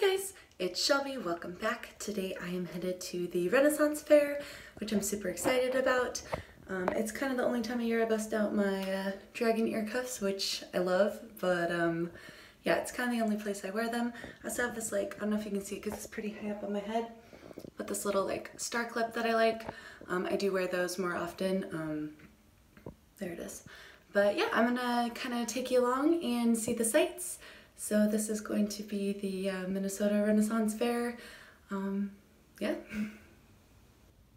Hey guys, it's Shelby, welcome back. Today I am headed to the Renaissance Fair, which I'm super excited about. It's kind of the only time of year I bust out my dragon ear cuffs, which I love, but yeah, it's kind of the only place I wear them. I also have this, like, I don't know if you can see it because it's pretty high up on my head, but this little, like, star clip that I like. I do wear those more often. There it is. But yeah, I'm gonna kind of take you along and see the sights. So this is going to be the Minnesota Renaissance Fair, yeah.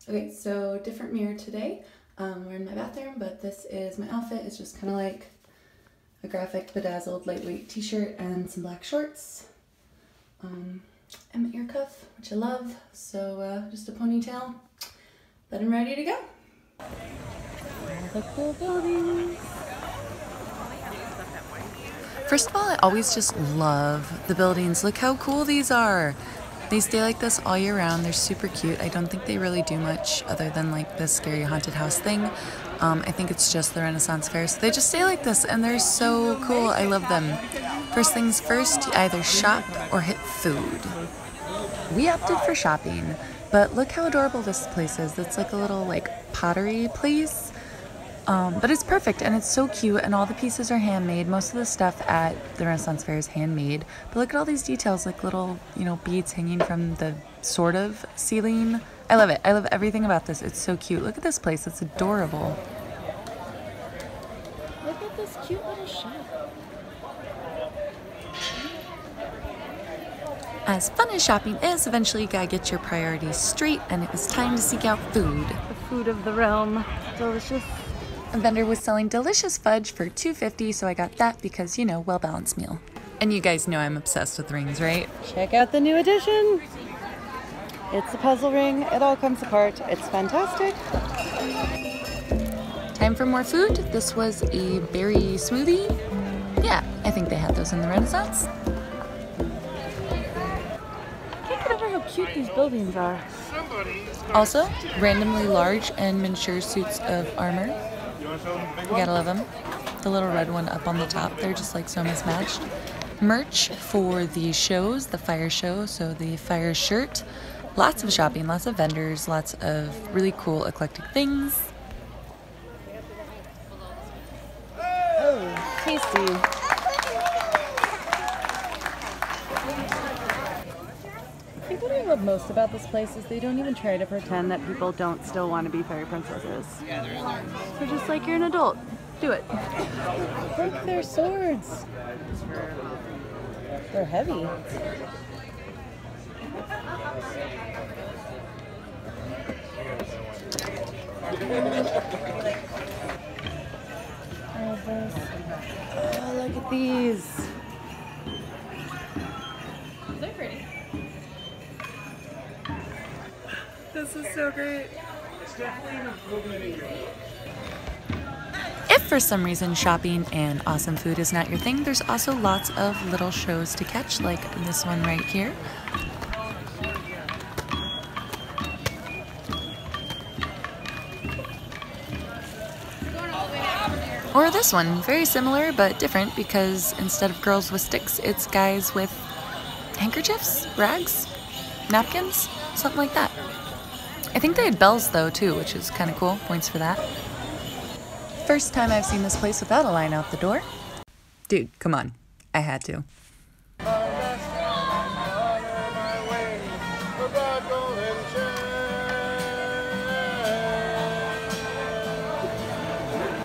Okay, so different mirror today. We're in my bathroom, but this is my outfit. It's just kind of like a graphic, bedazzled, lightweight t-shirt and some black shorts. And my ear cuff, which I love, so just a ponytail. But I'm ready to go. The cool buildings. First of all, I always just love the buildings. Look how cool these are. They stay like this all year round. They're super cute. I don't think they really do much other than like this scary haunted house thing. I think it's just the Renaissance Fair. So they just stay like this and they're so cool. I love them. First things first, you either shop or hit food. We opted for shopping, but look how adorable this place is. It's like a little like pottery place. But it's perfect and it's so cute and all the pieces are handmade. Most of the stuff at the Renaissance Fair is handmade, but look at all these details, like little, you know, beads hanging from the sort of ceiling. I love it. I love everything about this. It's so cute. Look at this place. It's adorable. Look at this cute little shop. As fun as shopping is, eventually you gotta get your priorities straight and it was time to seek out food. The food of the realm. Delicious. A vendor was selling delicious fudge for $2.50, so I got that because, you know, well-balanced meal. And you guys know I'm obsessed with rings, right? Check out the new addition. It's a puzzle ring. It all comes apart. It's fantastic. Time for more food. This was a berry smoothie. Yeah, I think they had those in the Renaissance. Cute these buildings are. Also, randomly large and miniature suits of armor. You gotta love them. The little red one up on the top, they're just like so mismatched. Merch for the shows, the fire show, so the fire shirt. Lots of shopping, lots of vendors, lots of really cool eclectic things. Oh, tasty. What I love most about this place is they don't even try to pretend that people don't still want to be fairy princesses. They're just like, you're an adult, do it. Break their swords. They're heavy. Oh, look at these. They're pretty. This is so great. If for some reason shopping and awesome food is not your thing, there's also lots of little shows to catch, like this one right here. Or this one, very similar but different because instead of girls with sticks, it's guys with handkerchiefs, rags, napkins, something like that. I think they had bells though too, which is kind of cool. Points for that. First time I've seen this place without a line out the door. Dude, come on. I had to.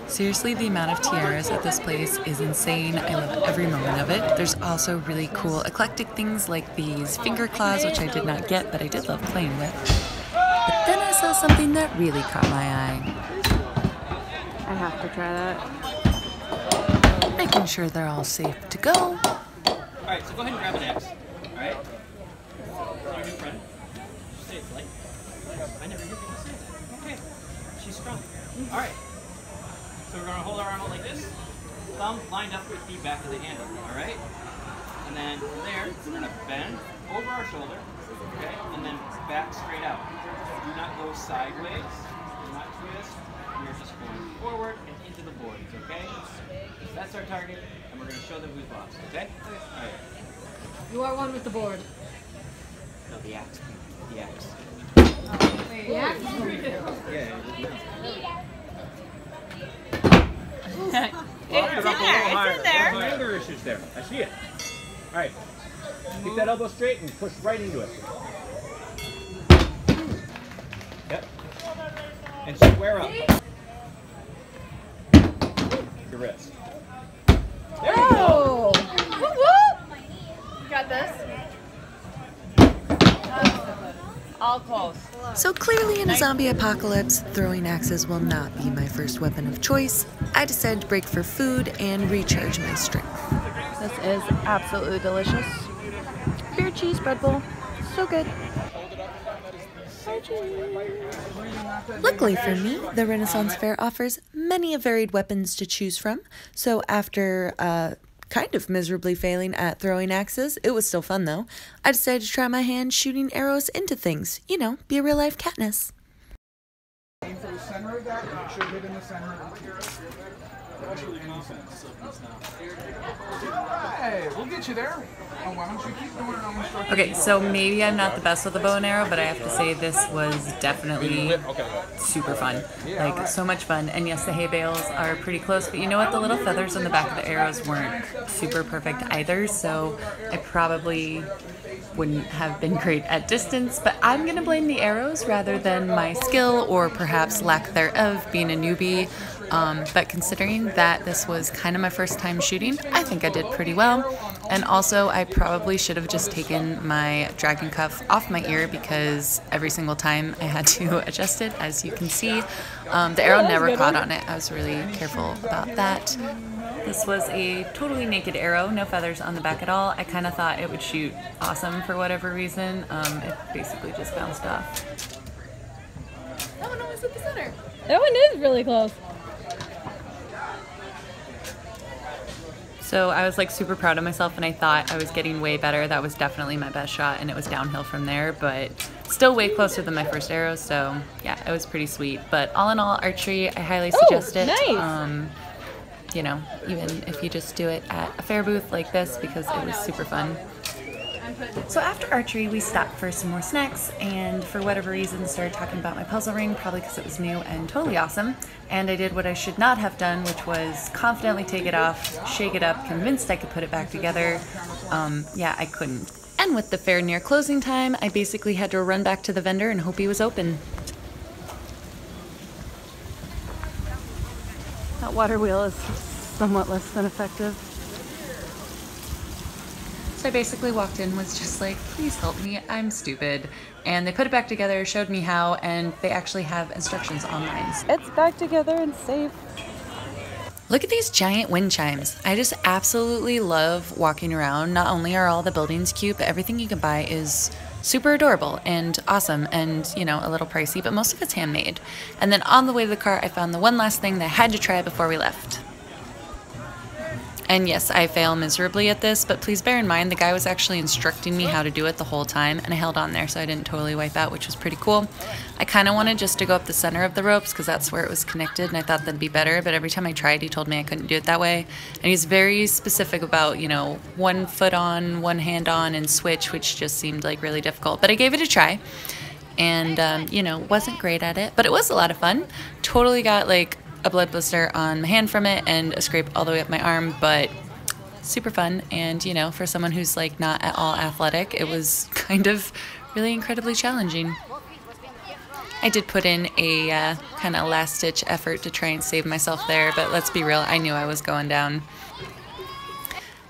Seriously, the amount of tiaras at this place is insane. I love every moment of it. There's also really cool eclectic things like these finger claws, which I did not get, but I did love playing with. But then I saw something that really caught my eye. I have to try that. Making sure they're all safe to go. All right, so go ahead and grab an axe. All right? Your new friend. Say it's light. I never hear people say that. Okay. She's strong. All right. So we're going to hold our arm out like this. Thumb lined up with the back of the handle. All right? And then from there, we're going to bend over our shoulder. Okay? And then back straight out. Do not go sideways, do not twist, we're just going forward and into the boards, okay? So that's our target, and we're going to show them who's boss, okay? All right. You are one with the board. The axe. The axe. Wait, the axe? Yeah. It's in there. My anger issues there. I see it. All right. Keep that elbow straight and push right into it. Yep. And square up. Your wrist. There you go. You got this? All close. So clearly in a zombie apocalypse, throwing axes will not be my first weapon of choice. I decided to break for food and recharge my strength. This is absolutely delicious. Beer cheese bread bowl. So good. Luckily for me, the Renaissance Fair offers many varied weapons to choose from, so after kind of miserably failing at throwing axes, it was still fun though, I decided to try my hand shooting arrows into things, you know, be a real life Katniss. Aim for the center of that, and it should hit in the center of the. We'll get you there. Okay, so maybe I'm not the best with the bow and arrow, but I have to say this was definitely super fun. Like, so much fun. And yes, the hay bales are pretty close, but you know what? The little feathers on the back of the arrows weren't super perfect either, so I probably wouldn't have been great at distance, but I'm going to blame the arrows rather than my skill or perhaps lack thereof being a newbie. But considering that this was kind of my first time shooting, I think I did pretty well. And also, I probably should have just taken my dragon cuff off my ear because every single time I had to adjust it, as you can see. The arrow never caught on it. I was really careful about that. This was a totally naked arrow, no feathers on the back at all. I kind of thought it would shoot awesome for whatever reason. It basically just bounced off. That one almost hit the center. That one is really close. So I was like super proud of myself and I thought I was getting way better. That was definitely my best shot and it was downhill from there, but still way closer than my first arrow. So yeah, it was pretty sweet. But all in all, archery, I highly suggest it. Nice. You know, even if you just do it at a fair booth like this, because it was super fun. So after archery, we stopped for some more snacks and for whatever reason started talking about my puzzle ring, probably because it was new and totally awesome. And I did what I should not have done, which was confidently take it off, shake it up, convinced I could put it back together. Yeah, I couldn't. And with the fair near closing time, I basically had to run back to the vendor and hope he was open. That water wheel is somewhat less than effective. So I basically walked in, was just like, please help me, I'm stupid. And they put it back together, showed me how, and they actually have instructions online. It's back together and safe. Look at these giant wind chimes. I just absolutely love walking around. Not only are all the buildings cute, but everything you can buy is super adorable and awesome and, you know, a little pricey, but most of it's handmade. And then on the way to the car, I found the one last thing that I had to try before we left. And yes, I fail miserably at this, but please bear in mind the guy was actually instructing me how to do it the whole time, and I held on there so I didn't totally wipe out, which was pretty cool. I kind of wanted just to go up the center of the ropes because that's where it was connected, and I thought that'd be better, but every time I tried, he told me I couldn't do it that way. And he's very specific about, you know, one foot on, one hand on, and switch, which just seemed like really difficult. But I gave it a try, and, you know, wasn't great at it, but it was a lot of fun. Totally got, like, a blood blister on my hand from it and a scrape all the way up my arm, but super fun. And you know, for someone who's like not at all athletic, it was kind of really incredibly challenging. I did put in a kind of last ditch effort to try and save myself there, but let's be real, I knew I was going down.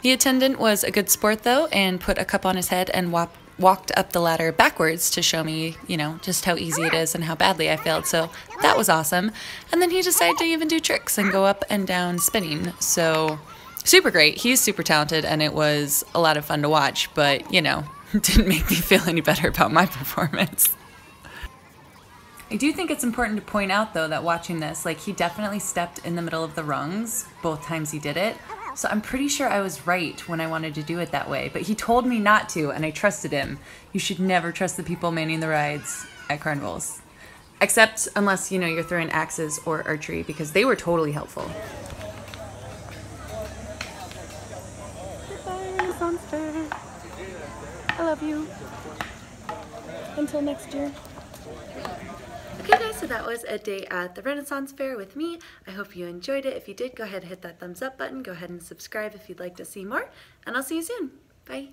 The attendant was a good sport though and put a cup on his head and walked up the ladder backwards to show me, you know, just how easy it is and how badly I failed, so that was awesome. And then he decided to even do tricks and go up and down spinning, so super great. He's super talented and it was a lot of fun to watch, but, you know, it didn't make me feel any better about my performance. I do think it's important to point out, though, that watching this, like, he definitely stepped in the middle of the rungs both times he did it. So I'm pretty sure I was right when I wanted to do it that way, but he told me not to, and I trusted him. You should never trust the people manning the rides at carnivals. Except unless, you know, you're throwing axes or archery, because they were totally helpful. Goodbye, Renaissance Fair. I love you. until next year. Okay guys, so that was a day at the Renaissance Fair with me. I hope you enjoyed it. If you did, go ahead and hit that thumbs up button. Go ahead and subscribe if you'd like to see more, and I'll see you soon. Bye.